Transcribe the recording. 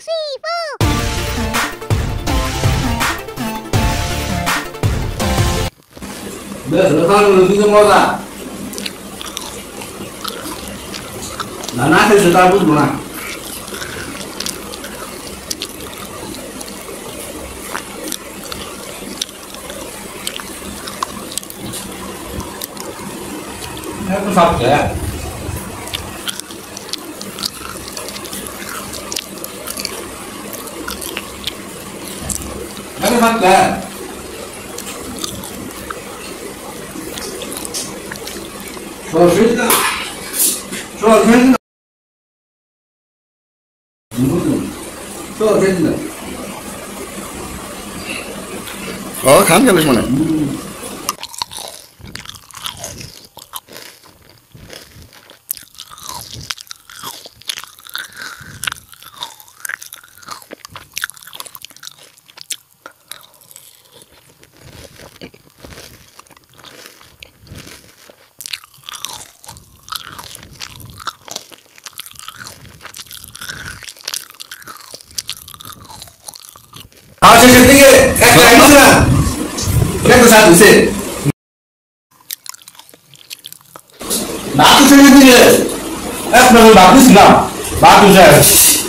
睡一觉。 不少钱、啊，还不少钱。说谁的？说真的，说真的。哦，看见了没呢？嗯 세. 나도 재밌는 게, 나 나도 재밌어.